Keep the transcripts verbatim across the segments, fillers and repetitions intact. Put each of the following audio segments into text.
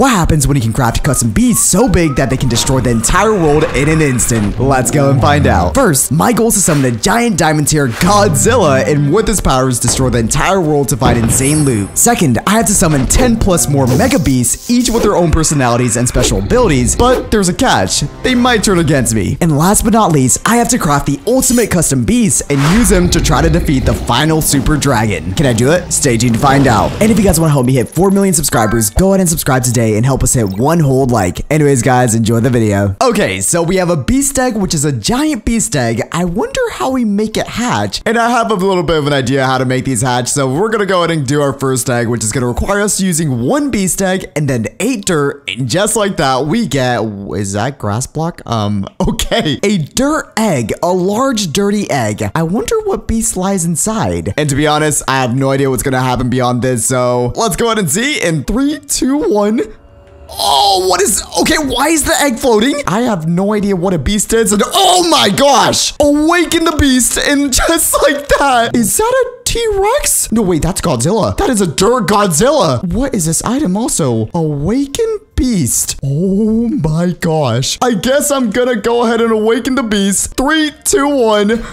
What happens when you can craft custom beasts so big that they can destroy the entire world in an instant? Let's go and find out. First, my goal is to summon a giant diamond tier Godzilla, and with his powers destroy the entire world to find insane loot. Second, I have to summon ten plus more mega beasts, each with their own personalities and special abilities, but there's a catch. They might turn against me. And last but not least, I have to craft the ultimate custom beasts and use them to try to defeat the final super dragon. Can I do it? Stay tuned to find out. And if you guys want to help me hit four million subscribers, go ahead and subscribe today and help us hit one whole like. Anyways, guys, enjoy the video. Okay, so we have a beast egg, which is a giant beast egg. I wonder how we make it hatch, and I have a little bit of an idea how to make these hatch, so we're gonna go ahead and do our first egg, which is gonna require us using one beast egg and then eight dirt, and just like that, we get, is that grass block? Um, okay, a dirt egg, a large dirty egg. I wonder what beast lies inside, and to be honest, I have no idea what's gonna happen beyond this, so let's go ahead and see in three, two, one. Oh, what is, okay, why is the egg floating? I have no idea what a beast is. And, oh my gosh, awaken the beast, and just like that. Is that a T-Rex? No, wait, that's Godzilla. That is a dirt Godzilla. What is this item also? Awaken beast. Oh my gosh. I guess I'm gonna go ahead and awaken the beast. Three, two, one.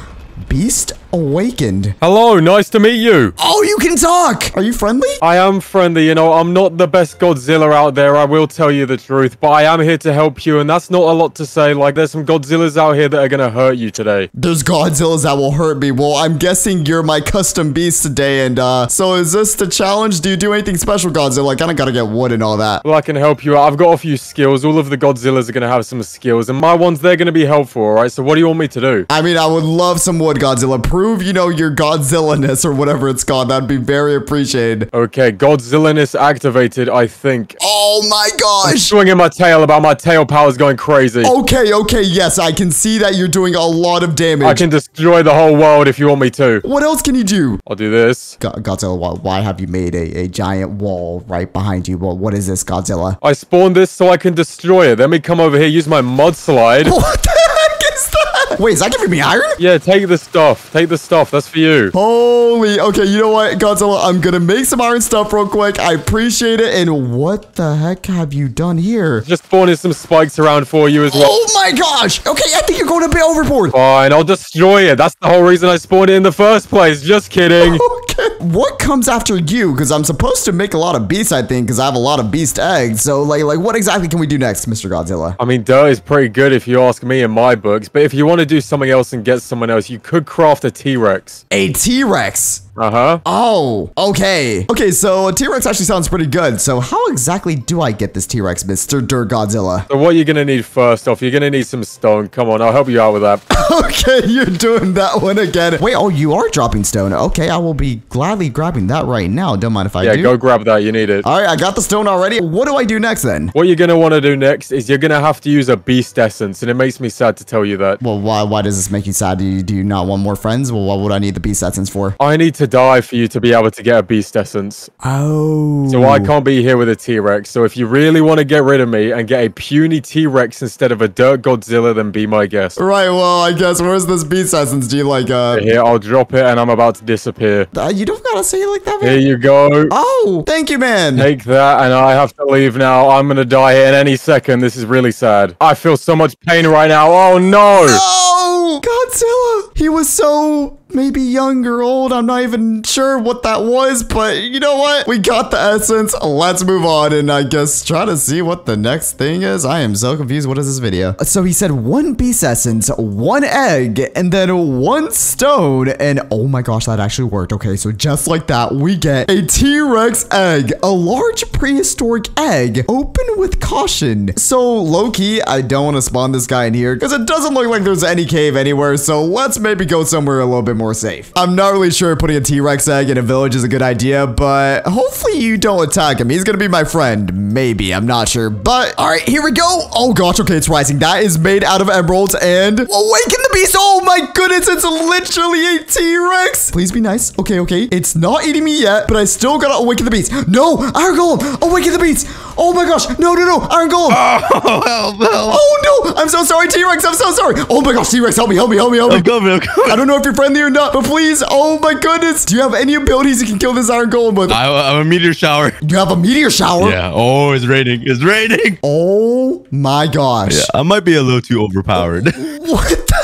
Beast awakened. Hello, nice to meet you. Oh, you can talk. Are you friendly? I am friendly. You know, I'm not the best Godzilla out there. I will tell you the truth, but I am here to help you, and that's not a lot to say. Like, there's some Godzillas out here that are gonna hurt you today. There's Godzillas that will hurt me. Well, I'm guessing you're my custom beast today, and uh, so is this the challenge? Do you do anything special, Godzilla? I kinda gotta get wood and all that. Well, I can help you out. I've got a few skills. All of the Godzillas are gonna have some skills, and my ones, they're gonna be helpful, all right? So what do you want me to do? I mean, I would love some wood, Godzilla. Prove, you know, your Godzilla-ness or whatever it's called. That'd be very appreciated. Okay, Godzilla-ness activated, I think. Oh my gosh! I'm swinging my tail about. My tail power's going crazy. Okay, okay, yes, I can see that you're doing a lot of damage. I can destroy the whole world if you want me to. What else can you do? I'll do this. Go Godzilla, why, why have you made a, a giant wall right behind you? Well, what is this, Godzilla? I spawned this so I can destroy it. Let me come over here, use my mudslide. What the heck is that? Wait, is that giving me iron? Yeah, take the stuff. Take the stuff. That's for you. Holy. Okay, you know what, Godzilla? I'm going to make some iron stuff real quick. I appreciate it. And what the heck have you done here? Just spawning some spikes around for you as well. Oh my gosh. Okay, I think you're going a bit overboard. Fine, I'll destroy it. That's the whole reason I spawned it in the first place. Just kidding. Okay. What comes after you? Because I'm supposed to make a lot of beasts, I think, because I have a lot of beast eggs. So, like, like, what exactly can we do next, Mister Godzilla? I mean, dirt is pretty good if you ask me in my books, but if you want to do something else and get someone else, you could craft a T-Rex. A T-Rex? Uh-huh. Oh, okay. Okay, so a T-Rex actually sounds pretty good. So how exactly do I get this T-Rex, Mister Dirt Godzilla? So what you're gonna need first off, you're gonna need some stone. Come on, I'll help you out with that. Okay, you're doing that one again. Wait, oh, you are dropping stone. Okay, I will be gladly grabbing that right now. Don't mind if I yeah, do. Yeah, go grab that. You need it. All right, I got the stone already. What do I do next then? What you're gonna want to do next is you're gonna have to use a beast essence, and it makes me sad to tell you that. Well, why, why does this make you sad? Do you, do you not want more friends? Well, what would I need the beast essence for? I need to die for you to be able to get a beast essence. Oh. So I can't be here with a T-Rex. So if you really want to get rid of me and get a puny T-Rex instead of a dirt Godzilla, then be my guest. Right, well, I guess where's this beast essence? Do you like uh here, I'll drop it and I'm about to disappear. Uh, you don't gotta say it like that, man. Here you go. Oh, thank you, man. Take that, and I have to leave now. I'm gonna die here in any second. This is really sad. I feel so much pain right now. Oh no! No! Godzilla! He was so maybe young or old. I'm not even sure what that was, but you know what? We got the essence. Let's move on and I guess try to see what the next thing is. I am so confused. What is this video? So he said one beast essence, one egg, and then one stone. And oh my gosh, that actually worked. Okay, so just like that, we get a T-Rex egg, a large prehistoric egg, open with caution. So low-key, I don't want to spawn this guy in here because it doesn't look like there's any cave anywhere. So let's maybe go somewhere a little bit more safe. I'm not really sure putting a T-Rex egg in a village is a good idea, but hopefully you don't attack him. He's gonna be my friend. Maybe, I'm not sure, but all right, here we go. Oh gosh, okay, it's rising. That is made out of emeralds and awaken the beast. Oh my goodness, it's literally a T-Rex. Please be nice. Okay, okay. It's not eating me yet, but I still gotta awaken the beast. No, our goal, awaken the beast. Oh my gosh, no, no, no, Iron Golem. Oh, help, help. Oh no, I'm so sorry, T-Rex, I'm so sorry. Oh my gosh, T-Rex, help me, help me, help me, help me. I'm coming, I'm coming. I don't know if you're friendly or not, but please, oh my goodness. Do you have any abilities you can kill this Iron Golem with? I, I have a meteor shower. You have a meteor shower? Yeah, oh, it's raining, it's raining. Oh my gosh. Yeah, I might be a little too overpowered. What the?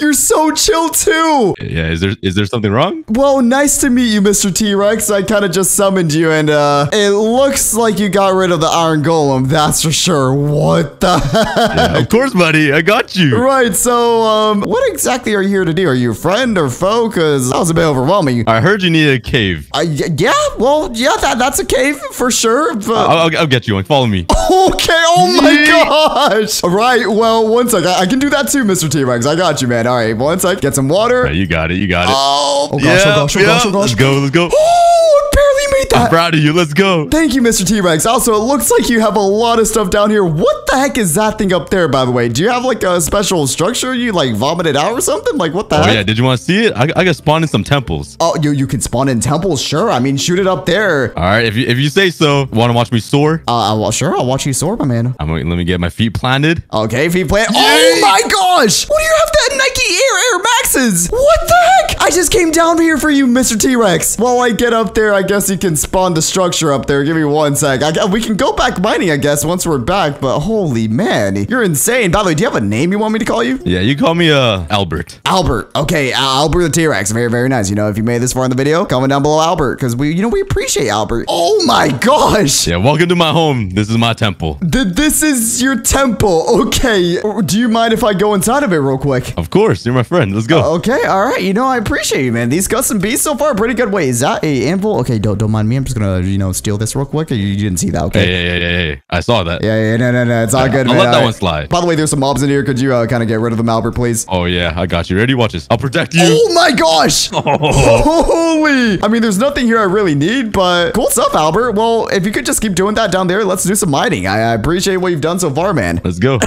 You're so chill too. Yeah, is there is there something wrong? Well, nice to meet you, Mister T-Rex. I kind of just summoned you, and uh, it looks like you got rid of the Iron Golem. That's for sure. What the heck? Yeah, of course, buddy. I got you. Right. So, um, what exactly are you here to do? Are you a friend or foe? Cause that was a bit overwhelming. I heard you need a cave. Uh, yeah. Well, yeah. That, that's a cave for sure. But... I'll, I'll, I'll get you one. Follow me. Okay. Oh my yeah. gosh. All right. Well, one sec. I, I can do that too, Mister T-Rex. I got. Got you, man. All right, one sec. Get some water. Yeah, you got it. You got it. Oh, oh gosh, yeah, oh gosh, oh yeah. gosh, oh gosh. Let's go. Let's go. Oh, I barely made that. I'm proud of you. Let's go. Thank you, Mister T-Rex. Also, it looks like you have a lot of stuff down here. What the heck is that thing up there, by the way? Do you have like a special structure you like vomited out or something? Like what the oh, heck? Oh yeah. Did you want to see it? I, I got spawned in some temples. Oh, you you can spawn in temples? Sure. I mean, shoot it up there. All right, if you if you say so. Want to watch me soar? Uh, well, sure. I'll watch you soar, my man. I'm gonna, let me get my feet planted. Okay, feet planted. Oh my gosh! What do you have? That Nike Air Air Maxes. What the heck? I just came down here for you, Mister T-Rex. While I get up there, I guess you can spawn the structure up there. Give me one sec. I, we can go back mining, I guess, once we're back. But holy man, you're insane. By the way, do you have a name you want me to call you? Yeah, you call me uh Albert. Albert. Okay, uh, Albert the T-Rex. Very, very nice. You know, if you made this far in the video, comment down below, Albert, because we, you know, we appreciate Albert. Oh my gosh. Yeah, welcome to my home. This is my temple. Th this is your temple. Okay. Do you mind if I go inside of it real quick? Of course, you're my friend. Let's go. Uh, okay, all right. You know, I appreciate you, man. These custom beasts so far are pretty good. Wait, is that a anvil? Okay, don't don't mind me. I'm just gonna you know steal this real quick. You, you didn't see that, okay? Hey, hey, hey, hey! I saw that. Yeah, yeah, no, no, no. It's all good. I'll man. let that one slide. By the way, there's some mobs in here. Could you uh, kind of get rid of them, Albert, please? Oh yeah, I got you. Ready? Watch this. I'll protect you. Oh my gosh! Oh. Holy! I mean, there's nothing here I really need, but cool stuff, Albert. Well, if you could just keep doing that down there, let's do some mining. I, I appreciate what you've done so far, man. Let's go.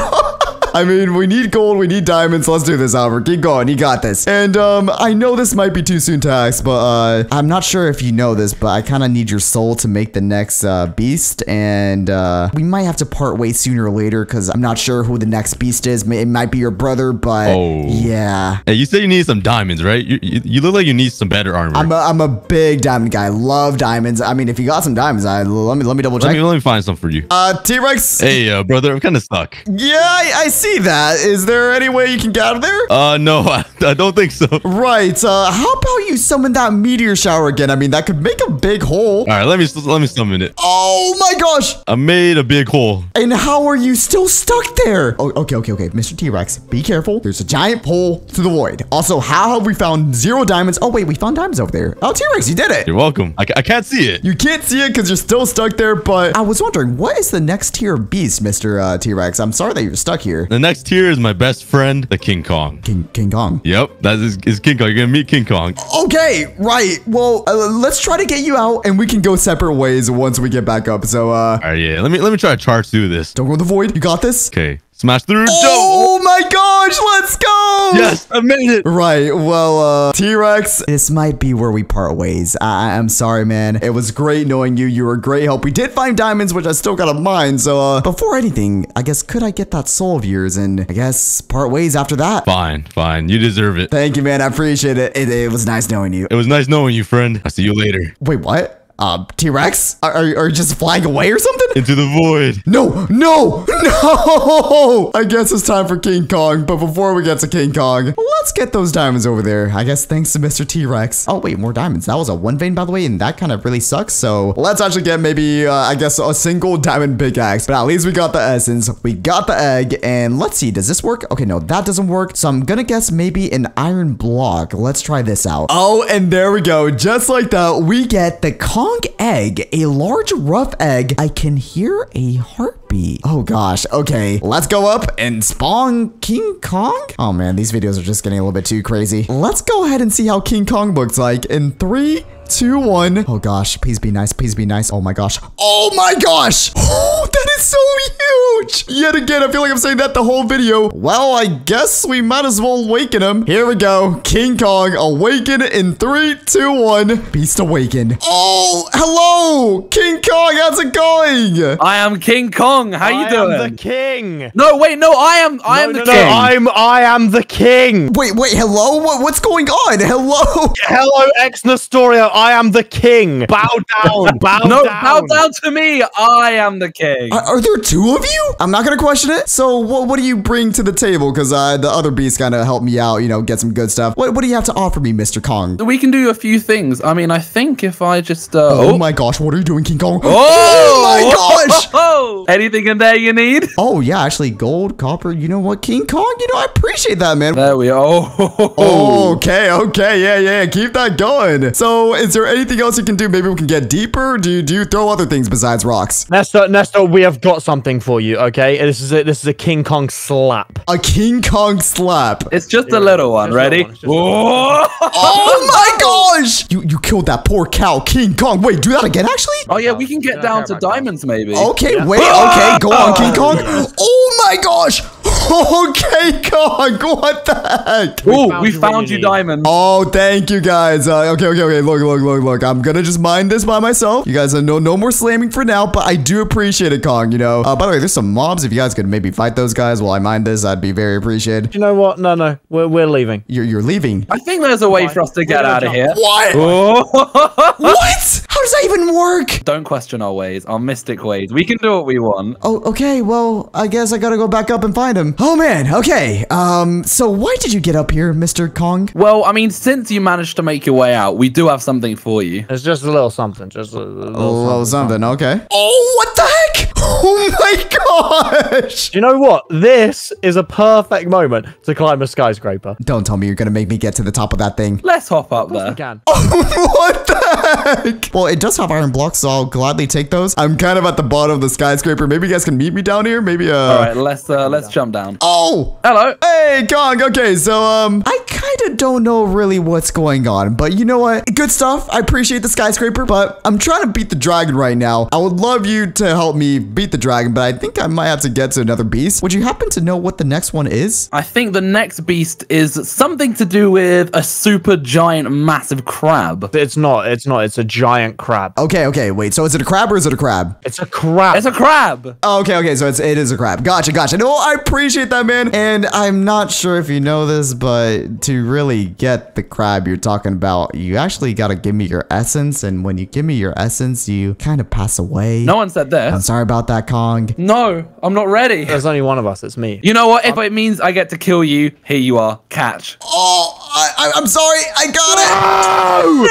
I mean, we need gold, we need diamonds. Let's do this, Albert. Keep going. You got this. And um, I know this might be too soon to ask, but uh, I'm not sure if you know this, but I kind of need your soul to make the next uh, beast. And uh, we might have to part ways sooner or later because I'm not sure who the next beast is. It might be your brother, but oh. yeah. Hey, you said you need some diamonds, right? You, you, you look like you need some better armor. I'm a, I'm a big diamond guy. I love diamonds. I mean, if you got some diamonds, I, let me let me double check. Let me, let me find some for you. Uh, T-Rex. Hey, uh, brother, I'm kind of stuck. Yeah, I, I see. That is there any way you can get out of there? Uh, no, I, I don't think so. Right. Uh, how about you summon that meteor shower again? I mean, that could make a big hole. All right, let me let me summon it. Oh my gosh! I made a big hole. And how are you still stuck there? Oh, okay, okay, okay, Mister T-Rex, be careful. There's a giant hole to the void. Also, how have we found zero diamonds? Oh wait, we found diamonds over there. Oh, T-Rex, you did it. You're welcome. I, I can't see it. You can't see it because you're still stuck there. But I was wondering, what is the next tier of beast, Mister Uh, T-Rex? I'm sorry that you're stuck here. The next tier is my best friend, the King Kong. King King Kong? Yep, that is, is King Kong. You're gonna meet King Kong. Okay, right. Well, uh, let's try to get you out, and we can go separate ways once we get back up. So, uh, all right, yeah. Let me let me try to charge through this. Don't go in the void. You got this. Okay. Smash through. Oh, oh my gosh, let's go. Yes, I made it. Right, well, uh, T-Rex, this might be where we part ways. I I'm sorry, man. It was great knowing you. You were great help. We did find diamonds, which I still got to mine. So uh, before anything, I guess, could I get that soul of yours? And I guess part ways after that. Fine, fine. You deserve it. Thank you, man. I appreciate it. It, it was nice knowing you. It was nice knowing you, friend. I'll see you later. Wait, what? Uh, T-Rex? Are, are, are you just flying away or something? Into the void. No, no, no. I guess it's time for King Kong. But before we get to King Kong, let's get those diamonds over there. I guess thanks to Mister T-Rex. Oh, wait, more diamonds. That was a one vein, by the way, and that kind of really sucks. So let's actually get maybe, uh, I guess, a single diamond pickaxe. But at least we got the essence. We got the egg. And let's see, does this work? Okay, no, that doesn't work. So I'm going to guess maybe an iron block. Let's try this out. Oh, and there we go. Just like that, we get the Kong egg, a large rough egg. I can hear a heartbeat. Oh gosh. Okay, let's go up and spawn King Kong. Oh man, these videos are just getting a little bit too crazy. Let's go ahead and see how King Kong looks like in three, two, one. Oh gosh, please be nice. Please be nice. Oh my gosh. Oh my gosh. Oh, that is so huge! Yet again, I feel like I'm saying that the whole video. Well, I guess we might as well awaken him. Here we go. King Kong, awaken in three, two, one. Beast awaken. Oh, hello! King Kong, how's it going? I am King Kong. How you I doing? I am the king. No, wait, no, I am I no, am no, the no, king. No, I'm I am the king. Wait, wait, hello? What, what's going on? Hello? Hello, xNestorio. I am the king. Bow down. Bow no, down. No, bow down to me. I am the king. Are, are there two of you? I'm not gonna question it. So what, what do you bring to the table? Because uh, the other beast kind of helped me out, you know, get some good stuff. What, what do you have to offer me, Mister Kong? We can do a few things. I mean, I think if I just... Uh, oh, oh my gosh, what are you doing, King Kong? Oh, oh my gosh! Oh, anything in there you need? Oh yeah, actually, gold, copper, you know what, King Kong? You know, I appreciate that, man. There we are. Oh, okay, okay, yeah, yeah, keep that going. So is there anything else you can do? Maybe we can get deeper? Do you, do you throw other things besides rocks? Nesto, Nesto, we have got something for you, okay? This is a, this is a King Kong slap. A King Kong slap. It's just yeah, a little one, ready? One, oh, oh my gosh! You you killed that poor cow, King Kong. Wait, do that again, actually? Oh yeah, we can get down to diamonds, maybe. Okay, yeah. wait, okay, go on, King Kong. Oh my gosh! Okay, Kong, what the heck? Oh, we found you diamonds. Oh, thank you guys. Uh, okay, okay, okay, look, look, look, look. I'm gonna just mine this by myself. You guys are no, no more slamming for now, but I do appreciate it, Kong, you know. Uh, by the way, there's some mobs. If you guys could maybe fight those guys while I mine this, I'd be very appreciated. You know what? No, no, we're, we're leaving. You're, you're leaving? I think there's a way Why? for us to get out of here. What? Oh. What? How does that even work? Don't question our ways, our mystic ways. We can do what we want. Oh, okay, well, I guess I gotta go back up and find him. Oh man, okay. Um, so why did you get up here, Mister Kong? Well, I mean, since you managed to make your way out, we do have something for you. It's just a little something, just a little, a little something, something, okay. Oh, what the heck? Oh my gosh! You know what? This is a perfect moment to climb a skyscraper. Don't tell me you're gonna make me get to the top of that thing. Let's hop up there. We can. Oh, what the heck? Well, it does have iron blocks, so I'll gladly take those. I'm kind of at the bottom of the skyscraper. Maybe you guys can meet me down here. Maybe. Uh... All right, let's uh, let's jump down. Oh, hello. Hey, Kong. Okay, so um, I kind of don't know really what's going on, but you know what? Good stuff. I appreciate the skyscraper, but I'm trying to beat the dragon right now. I would love you to help me beat the dragon, but I think I might have to get to another beast. Would you happen to know what the next one is? I think the next beast is something to do with a super giant, massive crab. It's not. It's not. It's a giant crab. Okay. Okay. Wait. So is it a crab or is it a crab? It's a crab. It's a crab. Oh, okay. Okay. So it's it is a crab. Gotcha. Gotcha. No, I appreciate that, man. And I'm not sure if you know this, but to really get the crab you're talking about, you actually gotta give me your essence. And when you give me your essence, you kind of pass away. No one said that. I'm sorry about that, Kong. No, I'm not ready. There's only one of us. It's me. You know what? If I'm it means I get to kill you, here you are. Catch. Oh, I, I, I'm sorry. I got no!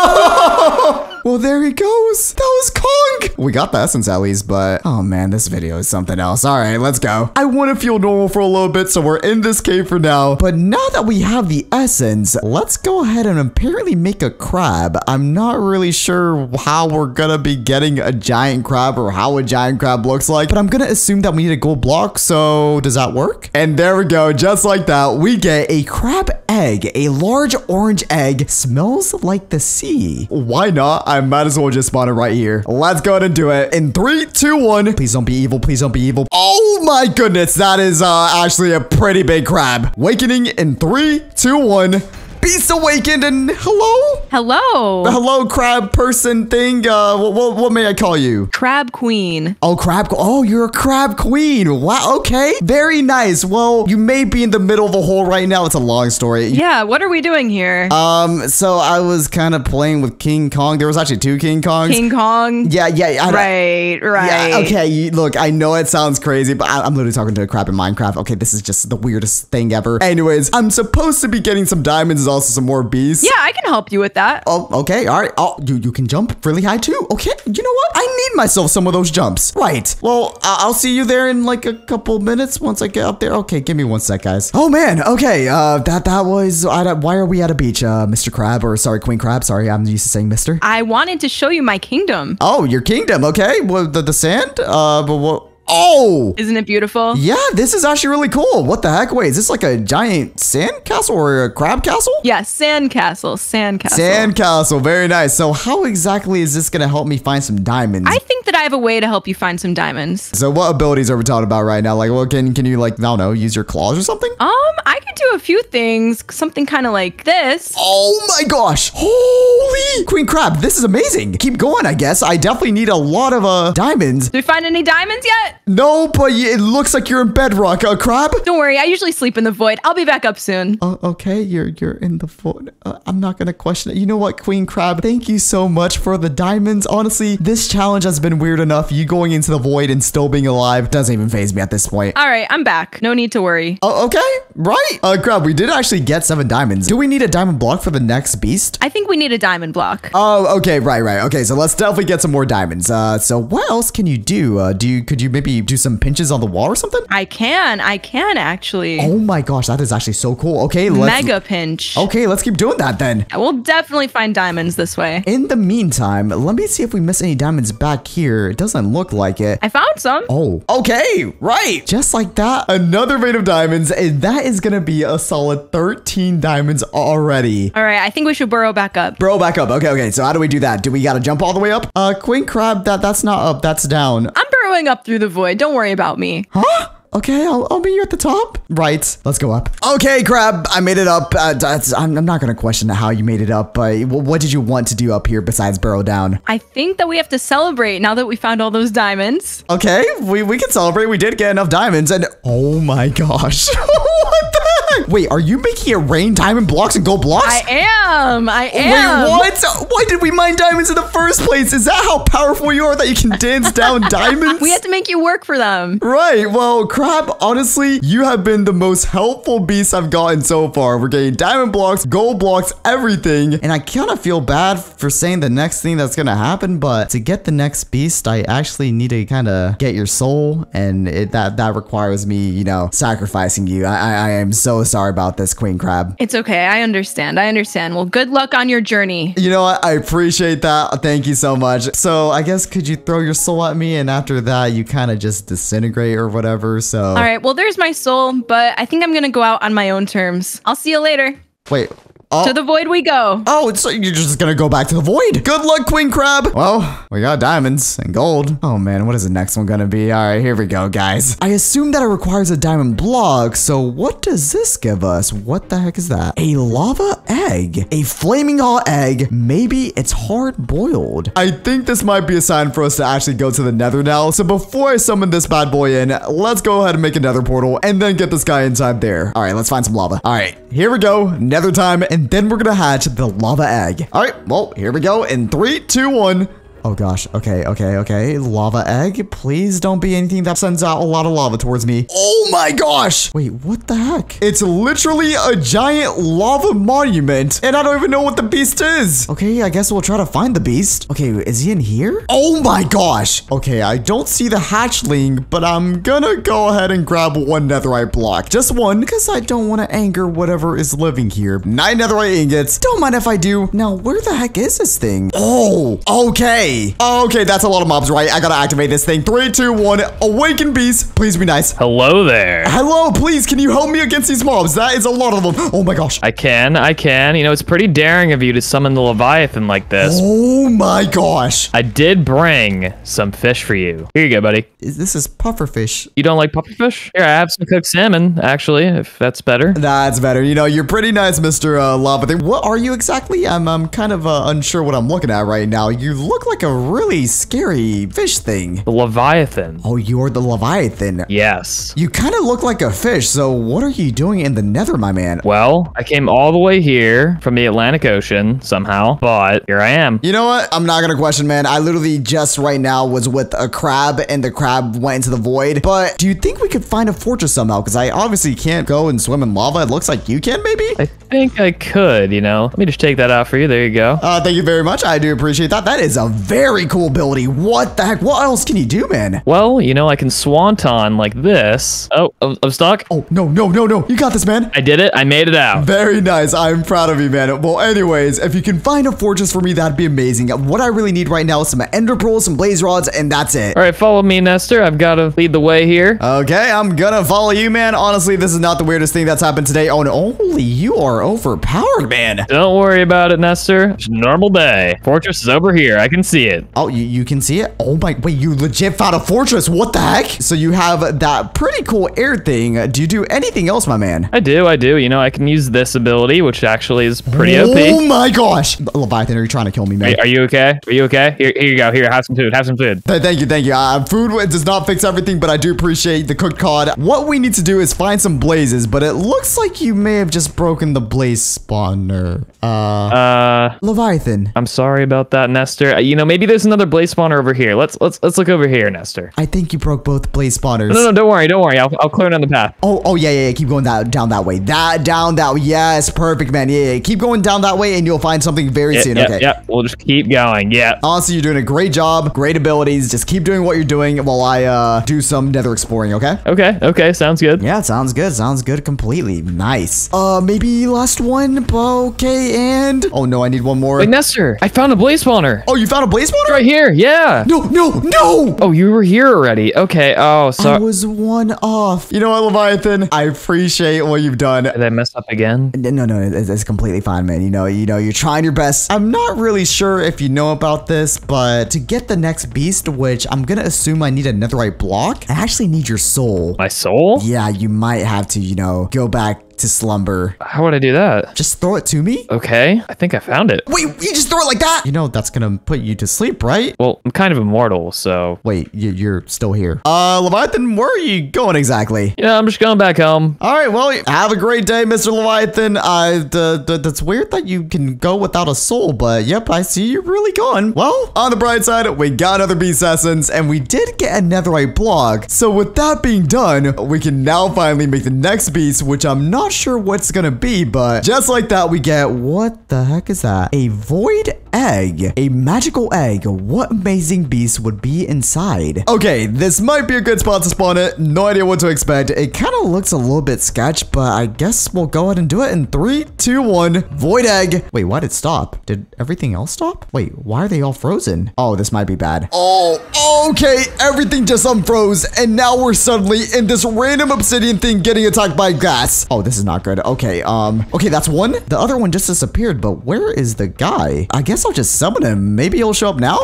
it. No! No! Well, there he goes. That was Kong. We got the essence at least, but oh man, this video is something else. All right, let's go. I want to feel normal for a little bit, so we're in this cave for now. But now that we have the essence, let's go ahead and apparently make a crab. I'm not really sure how we're gonna be getting a giant crab or how a giant crab looks like, but I'm gonna assume that we need a gold block. So does that work? And there we go. Just like that, we get a crab egg, a large orange egg. Smells like the sea. Why not? I might as well just spawn it right here. Let's go ahead and do it. In three, two, one. Please don't be evil. Please don't be evil. Oh my goodness. That is uh, actually a pretty big crab. Awakening in three, two, one. Beast awakened and hello? Hello. The hello crab person thing. Uh, what, what, what may I call you? Crab queen. Oh, crab. Oh, you're a crab queen. Wow. Okay. Very nice. Well, you may be in the middle of a hole right now. It's a long story. Yeah. What are we doing here? Um. So I was kind of playing with King Kong. There was actually two King Kongs. King Kong. Yeah. Yeah. I, right. Right. Yeah, okay. You, look, I know it sounds crazy, but I, I'm literally talking to a crab in Minecraft. Okay. This is just the weirdest thing ever. Anyways, I'm supposed to be getting some diamonds. Also some more bees. Yeah, I can help you with that. Oh, okay. All right. Oh, you, you can jump really high too. Okay. You know what? I need myself some of those jumps. Right. Well, I'll see you there in like a couple minutes once I get up there. Okay. Give me one sec, guys. Oh, man. Okay. Uh, that that was... I, why are we at a beach? Uh, Mister Crab or sorry, Queen Crab. Sorry, I'm used to saying Mister. I wanted to show you my kingdom. Oh, your kingdom. Okay. Well, the, the sand? Uh, but what... Oh! Isn't it beautiful? Yeah, this is actually really cool. What the heck? Wait, is this like a giant sand castle or a crab castle? Yeah, sand castle, sand castle. Sand castle, very nice. So how exactly is this going to help me find some diamonds? I think that I have a way to help you find some diamonds. So what abilities are we talking about right now? Like, well, can, can you like, I don't know, use your claws or something? Um, I could do a few things, something kind of like this. Oh my gosh. Holy Queen Crab, this is amazing. Keep going, I guess. I definitely need a lot of uh diamonds. Did we find any diamonds yet? No, but it looks like you're in bedrock. Uh, crab? Don't worry, I usually sleep in the void. I'll be back up soon. Uh, okay, you're you're in the void. Uh, I'm not gonna question it. You know what, Queen Crab? Thank you so much for the diamonds. Honestly, this challenge has been weird enough. You going into the void and still being alive doesn't even faze me at this point. All right, I'm back. No need to worry. Oh, uh, okay, right. Uh, Crab, we did actually get seven diamonds. Do we need a diamond block for the next beast? I think we need a diamond block. Oh, okay, right, right. Okay, so let's definitely get some more diamonds. Uh, so what else can you do? Uh, do you could you maybe do some pinches on the wall or something? I can, I can actually. Oh my gosh, that is actually so cool. Okay, let's mega pinch. Okay, let's keep doing that then. We'll definitely find diamonds this way. In the meantime, let me see if we miss any diamonds back here. It doesn't look like it. I found some. Oh, okay, right. Just like that, another vein of diamonds, and that is gonna be a solid thirteen diamonds already. All right, I think we should burrow back up. Burrow back up. Okay, okay. So how do we do that? Do we gotta jump all the way up? Uh, Queen Crab, that that's not up. That's down. I'm burrowing up through the void. Don't worry about me. Huh? Okay, I'll, I'll meet you at the top. Right, let's go up. Okay, Crab, I made it up. Uh, that's, I'm, I'm not gonna question how you made it up, but what did you want to do up here besides burrow down? I think that we have to celebrate now that we found all those diamonds. Okay, we, we can celebrate. We did get enough diamonds and oh my gosh. What the? Wait, are you making it rain diamond blocks and gold blocks? I am. I am. Wait, what? Why did we mine diamonds in the first place? Is that how powerful you are that you can dance down diamonds? We have to make you work for them. Right. Well, Crab, honestly, you have been the most helpful beast I've gotten so far. We're getting diamond blocks, gold blocks, everything. And I kind of feel bad for saying the next thing that's going to happen, but to get the next beast, I actually need to kind of get your soul. And it, that, that requires me, you know, sacrificing you. I, I, I am so sorry about this, Queen Crab. It's okay. I understand. I understand. Well, good luck on your journey. You know what? I appreciate that. Thank you so much. So I guess could you throw your soul at me? And after that, you kind of just disintegrate or whatever. So. All right. Well, there's my soul, but I think I'm going to go out on my own terms. I'll see you later. Wait. Oh. To the void we go. Oh, so you're just gonna go back to the void. Good luck, Queen Crab. Well, we got diamonds and gold. Oh man, what is the next one gonna be? All right, here we go, guys. I assume that it requires a diamond block. So what does this give us? What the heck is that? A lava egg. A flaming hot egg. Maybe it's hard boiled. I think this might be a sign for us to actually go to the nether now. So before I summon this bad boy in, let's go ahead and make a nether portal and then get this guy inside there. All right, let's find some lava. All right, here we go. Nether time. And then we're gonna hatch the lava egg. All right, well, here we go in three, two, one. Oh gosh, okay, okay, okay. Lava egg, please don't be anything that sends out a lot of lava towards me. Oh my gosh! Wait, what the heck? It's literally a giant lava monument, and I don't even know what the beast is. Okay, I guess we'll try to find the beast. Okay, is he in here? Oh my gosh! Okay, I don't see the hatchling, but I'm gonna go ahead and grab one netherite block. Just one, because I don't want to anger whatever is living here. Nine netherite ingots. Don't mind if I do. Now, where the heck is this thing? Oh, okay. Okay, that's a lot of mobs, right? I gotta activate this thing. Three, two, one. Awaken beast. Please be nice. Hello there. Hello, please. Can you help me against these mobs? That is a lot of them. Oh my gosh. I can. I can. You know, it's pretty daring of you to summon the Leviathan like this. Oh my gosh. I did bring some fish for you. Here you go, buddy. This is pufferfish. You don't like pufferfish? Here, I have some cooked salmon, actually, if that's better. That's better. You know, you're pretty nice, Mister Uh, Lava Thing. What are you exactly? I'm, I'm kind of uh, unsure what I'm looking at right now. You look like a really scary fish thing. The Leviathan. Oh, you're the Leviathan. Yes. You kind of look like a fish, so what are you doing in the nether, my man? Well, I came all the way here from the Atlantic Ocean somehow, but here I am. You know what? I'm not gonna question, man. I literally just right now was with a crab, and the crab went into the void, but do you think we could find a fortress somehow? Because I obviously can't go and swim in lava. It looks like you can, maybe? I think I could, you know. Let me just take that out for you. There you go. Uh, thank you very much. I do appreciate that. That is a very cool ability. What the heck? What else can you do, man? Well, you know, I can swanton like this. Oh, I'm, I'm stuck. Oh, no, no, no, no. You got this, man. I did it. I made it out. Very nice. I'm proud of you, man. Well, anyways, if you can find a fortress for me, that'd be amazing. What I really need right now is some ender pearls, some blaze rods, and that's it. All right, follow me, Nestor. I've got to lead the way here. Okay, I'm gonna follow you, man. Honestly, this is not the weirdest thing that's happened today. Oh, and only you are overpowered, man. Don't worry about it, Nestor. It's a normal day. Fortress is over here. I can see it. Oh, you, you can see it? Oh my, wait, you legit found a fortress. What the heck? So you have that pretty cool air thing. Do you do anything else, my man? I do, I do. You know, I can use this ability, which actually is pretty O P. Oh my gosh. Leviathan, are you trying to kill me, man? Are, are you okay? Are you okay? Here, here you go. Here, have some food. Have some food. Th thank you, thank you. Uh, food does not fix everything, but I do appreciate the cooked cod. What we need to do is find some blazes, but it looks like you may have just broken the blaze spawner. Uh, uh Leviathan. I'm sorry about that, Nestor. You know, maybe there's another blaze spawner over here. Let's let's let's look over here, Nestor. I think you broke both blaze spawners. No, no, no, don't worry, don't worry. I'll, I'll clear down the path. Oh, oh yeah, yeah, yeah. Keep going that down that way. That down that way. Yes, perfect, man. Yeah, yeah. Keep going down that way, and you'll find something very yeah, soon. Yeah, okay. Yeah, we'll just keep going. Yeah. Honestly, you're doing a great job. Great abilities. Just keep doing what you're doing while I uh do some nether exploring. Okay. Okay. Okay. Sounds good. Yeah, sounds good. Sounds good completely. Nice. Uh, maybe last one. Okay, and oh no, I need one more. Wait, Nestor, I found a blaze spawner. Oh, you found a blaze spawner? It's right here. Yeah. No, no, no. Oh, you were here already. Okay. Oh, sorry. I was one off. You know what, Leviathan? I appreciate what you've done. Did I mess up again? No, no, it's, it's completely fine, man. You know, you know, you're trying your best. I'm not really sure if you know about this, but to get the next beast, which I'm gonna assume I need a netherite block, I actually need your soul. My soul? Yeah, you might have to, you know, go back to slumber. How would I do that? Just throw it to me? Okay. I think I found it. Wait, you just throw it like that? You know, that's gonna put you to sleep, right? Well, I'm kind of immortal, so. Wait, you're still here. Uh, Leviathan, where are you going exactly? Yeah, I'm just going back home. All right, well, have a great day, Mister Leviathan. Uh, the, the, that's weird that you can go without a soul, but yep, I see you're really going. Well, on the bright side, we got another beast essence, and we did get a netherite block. So with that being done, we can now finally make the next beast, which I'm not sure what's gonna be, but just like that we get, what the heck is that? A void egg, a magical egg. What amazing beast would be inside? Okay, this might be a good spot to spawn it. No idea what to expect. It kind of looks a little bit sketch, but I guess we'll go ahead and do it in three, two, one. Void egg. Wait, why did it stop? Did everything else stop? Wait, why are they all frozen? Oh, this might be bad. Oh, okay, everything just unfroze, and now we're suddenly in this random obsidian thing getting attacked by glass. Oh, this is not good. Okay, um okay, that's one. The other one just disappeared, but where is the guy? I guess I'll just summon him. Maybe he'll show up now.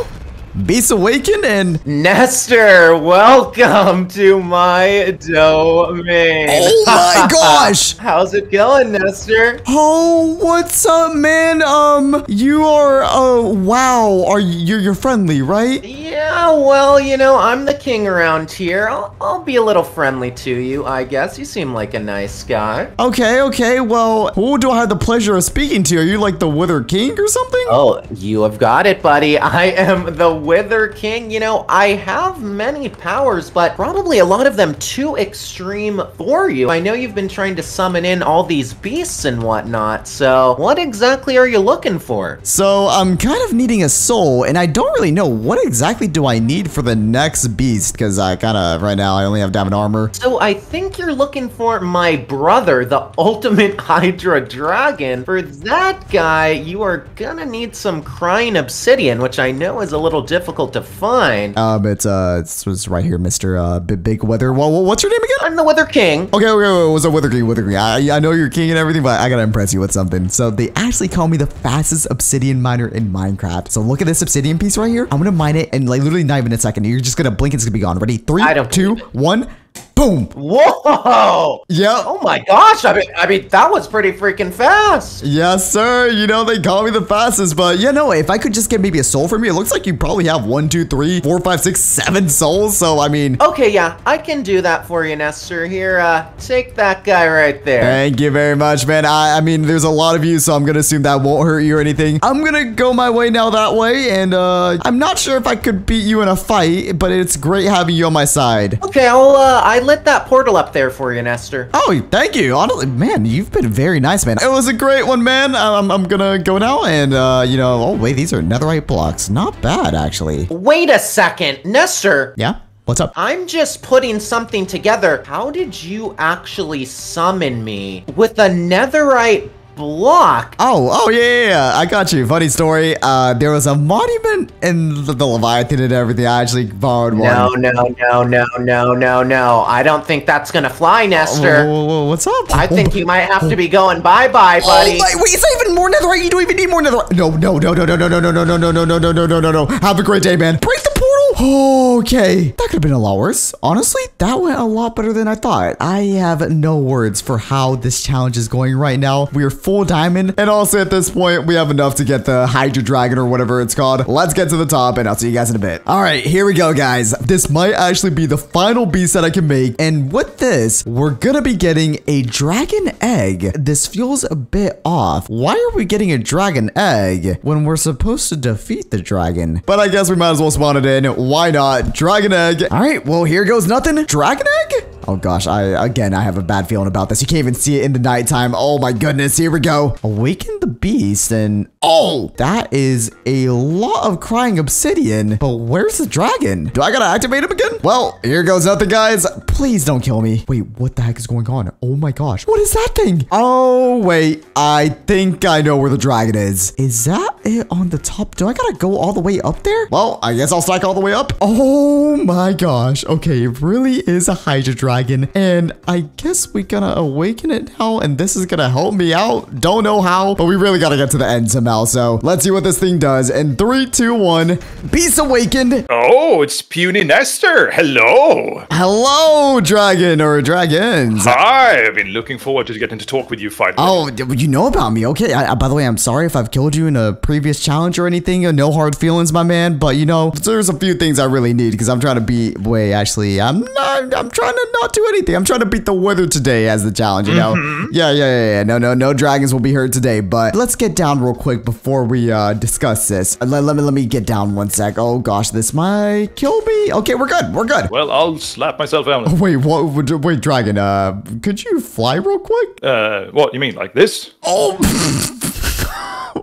Beast awakened and Nestor, welcome to my domain. Oh my gosh. How's it going, Nestor? Oh, what's up, man? Um, you are uh wow. Are you you're friendly, right? Yeah, well, you know, I'm the king around here. I'll I'll be a little friendly to you, I guess. You seem like a nice guy. Okay, okay. Well, who do I have the pleasure of speaking to? Are you like the Wither King or something? Oh, you have got it, buddy. I am the Wither King. You know, I have many powers, but probably a lot of them too extreme for you. I know you've been trying to summon in all these beasts and whatnot, so what exactly are you looking for? So I'm kind of needing a soul, and I don't really know what exactly do I need for the next beast, because I kind of, right now, I only have diamond armor. So I think you're looking for my brother, the ultimate Hydra Dragon. For that guy, you are gonna need some crying obsidian, which I know is a little difficult to find. Um, it's uh, it's, it's right here, Mister Uh, Big Wither. Well, what's your name again? I'm the Wither King. Okay, okay, okay. What's a Wither King? Wither King. I, I know you're king and everything, but I gotta impress you with something. So they actually call me the fastest obsidian miner in Minecraft. So look at this obsidian piece right here. I'm gonna mine it in like literally not even a second. You're just gonna blink, it's gonna be gone. Ready? Three, two, one. Boom. Whoa. Yeah. Oh my gosh. I mean, I mean, that was pretty freaking fast. Yes, sir. You know, they call me the fastest, but yeah, no, if I could just get maybe a soul from you, it looks like you probably have one, two, three, four, five, six, seven souls. So, I mean. Okay, yeah, I can do that for you, Nestor. Here, uh, take that guy right there. Thank you very much, man. I, I mean, there's a lot of you, so I'm going to assume that won't hurt you or anything. I'm going to go my way now that way. And uh, I'm not sure if I could beat you in a fight, but it's great having you on my side. Okay, I'll, uh, I lit that portal up there for you, Nestor. Oh, thank you. Honestly, man, you've been very nice, man. It was a great one, man. I'm, I'm gonna go now and, uh, you know, oh, wait, these are netherite blocks. Not bad, actually. Wait a second, Nestor. Yeah? What's up? I'm just putting something together. How did you actually summon me with a netherite block? Oh, oh yeah, yeah, yeah. I got you. Funny story. Uh, there was a monument in the, the Leviathan and everything. I actually borrowed one. No, no, no, no, no, no, no. I don't think that's gonna fly, Nestor. Whoa, whoa, whoa, what's up? I think you might have to be going bye-bye, buddy. Oh my, wait, is that even more netherite? You don't even need more netherite. No, no, no, no, no, no, no, no, no, no, no, no, no, no, no, no, no. Have a great day, man. Break the portal. Okay, that could have been a lot worse. Honestly, that went a lot better than I thought. I have no words for how this challenge is going right now. We are full diamond, and also at this point, we have enough to get the Hydra Dragon or whatever it's called. Let's get to the top, and I'll see you guys in a bit. All right, here we go, guys. This might actually be the final beast that I can make, and with this, we're gonna be getting a dragon egg. This feels a bit off. Why are we getting a dragon egg when we're supposed to defeat the dragon? But I guess we might as well spawn it in. Why not? Dragon egg. All right, well, here goes nothing. Dragon egg? Oh gosh, I again, I have a bad feeling about this. You can't even see it in the nighttime. Oh my goodness, here we go. Awaken the beast and oh, that is a lot of crying obsidian. But where's the dragon? Do I gotta activate him again? Well, here goes nothing, guys. Please don't kill me. Wait, what the heck is going on? Oh my gosh, what is that thing? Oh wait, I think I know where the dragon is. Is that it on the top? Do I gotta go all the way up there? Well, I guess I'll stack all the way up. Oh my gosh. Okay, it really is a Hydra Dragon, and I guess we're gonna awaken it now, and this is gonna help me out. Don't know how, but we really gotta get to the end somehow, so let's see what this thing does. In three, two, one, beast awakened. Oh, it's puny Nestor. Hello. Hello, dragon or dragons. Hi, I've been looking forward to getting to talk with you finally. Oh, you know about me. Okay, I, I, by the way, I'm sorry if I've killed you in a previous challenge or anything. No hard feelings, my man, but you know, there's a few things I really need because I'm trying to be, wait, actually, I'm not, I'm trying to not do anything. I'm trying to beat the weather today as the challenge, you know? Mm-hmm. Yeah, yeah, yeah, yeah. No, no, no dragons will be heard today, but let's get down real quick before we uh, discuss this. Let, let me let me get down one sec. Oh gosh, this might kill me. Okay, we're good. We're good. Well, I'll slap myself down. Oh, wait, what? Wait, dragon, uh, could you fly real quick? Uh, what, you mean like this? Oh,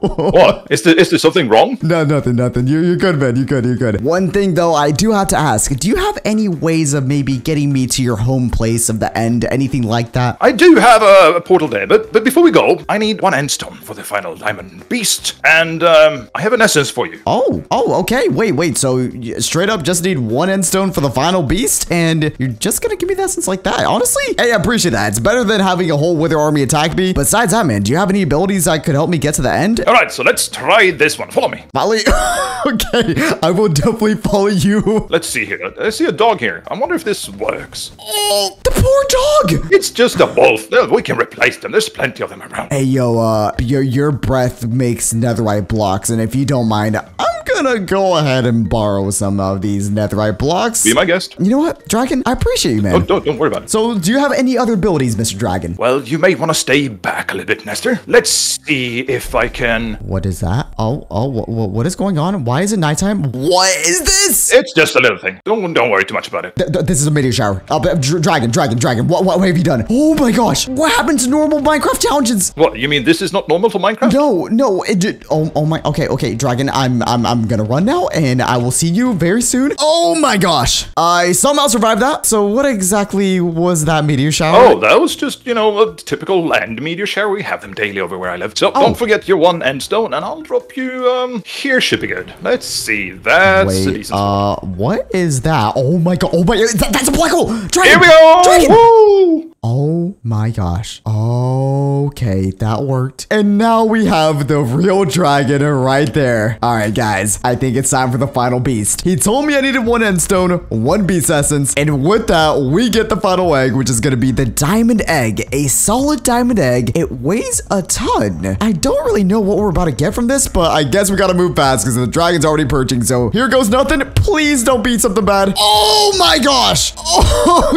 what? Is there, is there something wrong? No, nothing, nothing. You, you're good, man. You're good, you're good. One thing, though, I do have to ask. Do you have any ways of maybe getting me to your home place of the end? Anything like that? I do have a, a portal there, but but before we go, I need one end stone for the final diamond beast. And um, I have an essence for you. Oh, oh, okay. Wait, wait. So straight up just need one end stone for the final beast? And you're just going to give me the essence like that? Honestly, hey, I appreciate that. It's better than having a whole Wither army attack me. Besides that, man, do you have any abilities that could help me get to the end? All right, so let's try this one. Follow me. Molly. Okay, I will definitely follow you. Let's see here. I see a dog here. I wonder if this works. Oh, the poor dog. It's just a wolf. We can replace them. There's plenty of them around. Hey, yo, uh, your, your breath makes netherite blocks. And if you don't mind, I'm gonna go ahead and borrow some of these netherite blocks. Be my guest. You know what, Dragon? I appreciate you, man. Oh, don't, don't worry about it. So do you have any other abilities, Mister Dragon? Well, you may want to stay back a little bit, Nestor. Let's see if I can. What is that? Oh, oh, what, what is going on? Why is it nighttime? What is this? It's just a little thing. Don't, don't worry too much about it. Th th this is a meteor shower. Uh, dragon, dragon, dragon. What, what, what have you done? Oh my gosh! What happened to normal Minecraft challenges? What? You mean this is not normal for Minecraft? No, no. It did. Oh, oh my. Okay, okay, Dragon. I'm, I'm, I'm gonna run now, and I will see you very soon. Oh my gosh! I somehow survived that. So what exactly was that meteor shower? Oh, that was just you know a typical land meteor shower. We have them daily over where I live. So oh. Don't forget your one end stone, and I'll drop you um here should be good. Let's see. That's Wait, a decent uh one. What is that? Oh my god. Oh my that, that's a black hole. Dragon, here we go. Dragon. Woo. Oh my gosh. Okay, that worked. And now we have the real dragon right there. All right, guys, I think it's time for the final beast. He told me I needed one end stone, one beast essence, and with that, we get the final egg, which is gonna be the diamond egg, a solid diamond egg. It weighs a ton. I don't really know what we're about to get from this, but I guess we gotta move fast because the dragon's already perching. So here goes nothing. Please don't beat something bad. Oh my gosh.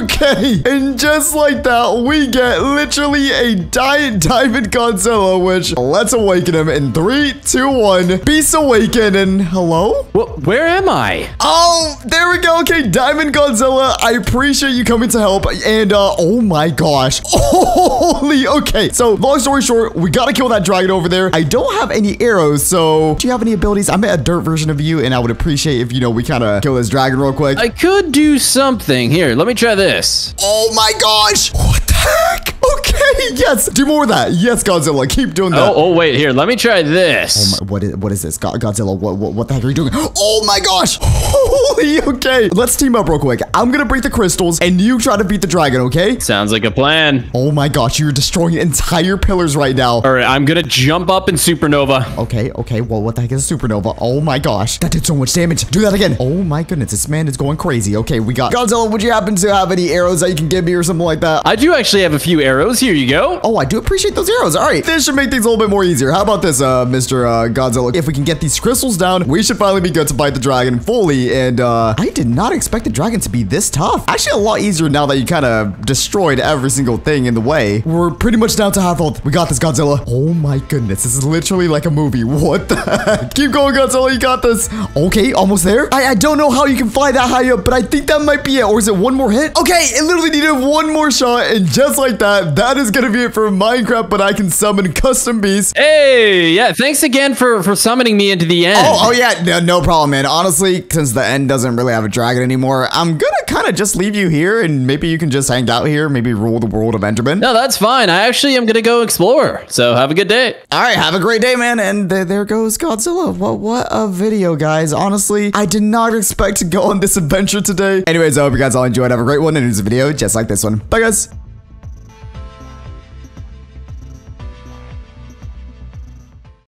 Okay, and just like that, we we get literally a giant diamond Godzilla, which let's awaken him in three, two, one. Beast awakened. And hello? What, where am I? Oh, there we go. Okay, diamond Godzilla, I appreciate you coming to help. And uh, oh my gosh. Holy, okay. So long story short, we gotta kill that dragon over there. I don't have any arrows, so do you have any abilities? I'm at a dirt version of you, and I would appreciate if, you know, we kind of kill this dragon real quick. I could do something. Here, let me try this. Oh my gosh. What the heck? Okay, yes. Do more of that. Yes, Godzilla. Keep doing that. Oh, oh wait. Here, let me try this. Oh my, what, is, what is this? God, Godzilla, what, what, what the heck are you doing? Oh my gosh. Holy, okay. Let's team up real quick. I'm going to break the crystals, and you try to beat the dragon, okay? Sounds like a plan. Oh my gosh, you're destroying entire pillars right now. All right, I'm going to jump up in supernova. Okay, okay. Well, what the heck is a supernova? Oh my gosh. That did so much damage. Do that again. Oh my goodness. This man is going crazy. Okay, we got Godzilla. Would you happen to have any arrows that you can give me or something like that? I do actually have a few arrows. Here you go. Oh, I do appreciate those arrows. All right. This should make things a little bit more easier. How about this, uh, Mister Uh, Godzilla? If we can get these crystals down, we should finally be good to fight the dragon fully. And uh, I did not expect the dragon to be this tough. Actually, a lot easier now that you kind of destroyed every single thing in the way. We're pretty much down to half health. We got this, Godzilla. Oh my goodness. This is literally like a movie. What the heck? Keep going, Godzilla. You got this. Okay, almost there. I, I don't know how you can fly that high up, but I think that might be it. Or is it one more hit? Okay, it literally needed one more shot. And just like that, that is going to be it for Minecraft, but I can summon custom beasts. Hey, yeah. Thanks again for, for summoning me into the end. Oh, oh yeah. No, no problem, man. Honestly, since the end doesn't really have a dragon anymore, I'm going to kind of just leave you here, and maybe you can just hang out here. Maybe rule the world of Enderman. No, that's fine. I actually am going to go explore. So have a good day. All right. Have a great day, man. And th there goes Godzilla. What, what a video, guys. Honestly, I did not expect to go on this adventure today. Anyways, I hope you guys all enjoyed. Have a great one. And here's a video just like this one. Bye, guys.